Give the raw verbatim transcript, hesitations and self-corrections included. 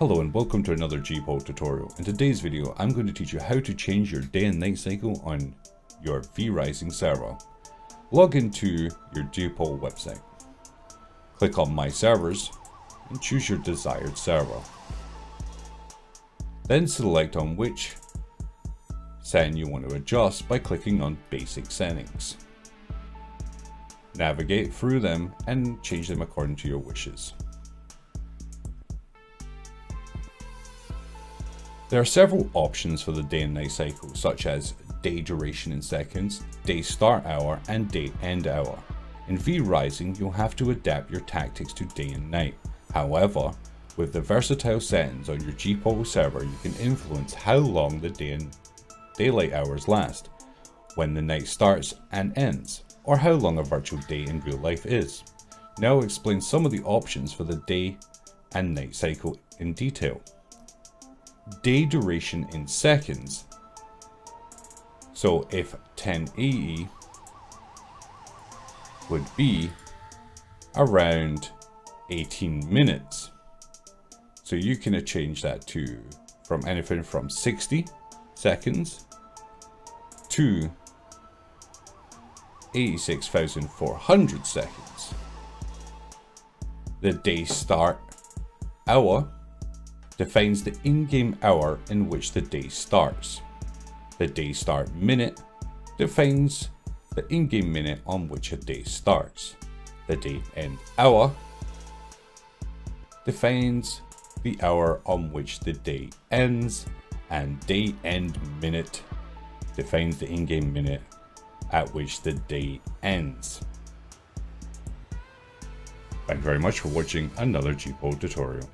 Hello and welcome to another G P O R T tutorial. In today's video I'm going to teach you how to change your day and night cycle on your V Rising server. Log into your G P O R T website. Click on My Servers and choose your desired server. Then select on which setting you want to adjust by clicking on Basic Settings. Navigate through them and change them according to your wishes. There are several options for the day and night cycle, such as day duration in seconds, day start hour, and day end hour. In V Rising, you'll have to adapt your tactics to day and night. However, with the versatile settings on your G P O R T server, you can influence how long the day and daylight hours last, when the night starts and ends, or how long a virtual day in real life is. Now I'll explain some of the options for the day and night cycle in detail. Day duration in seconds. So if ten A E would be around eighteen minutes, so you can change that to from anything from sixty seconds to eighty-six thousand four hundred seconds. The day start hour defines the in-game hour in which the day starts. The day start minute defines the in-game minute on which a day starts. The day end hour defines the hour on which the day ends, and day end minute defines the in-game minute at which the day ends. Thank you very much for watching another G P O R T tutorial.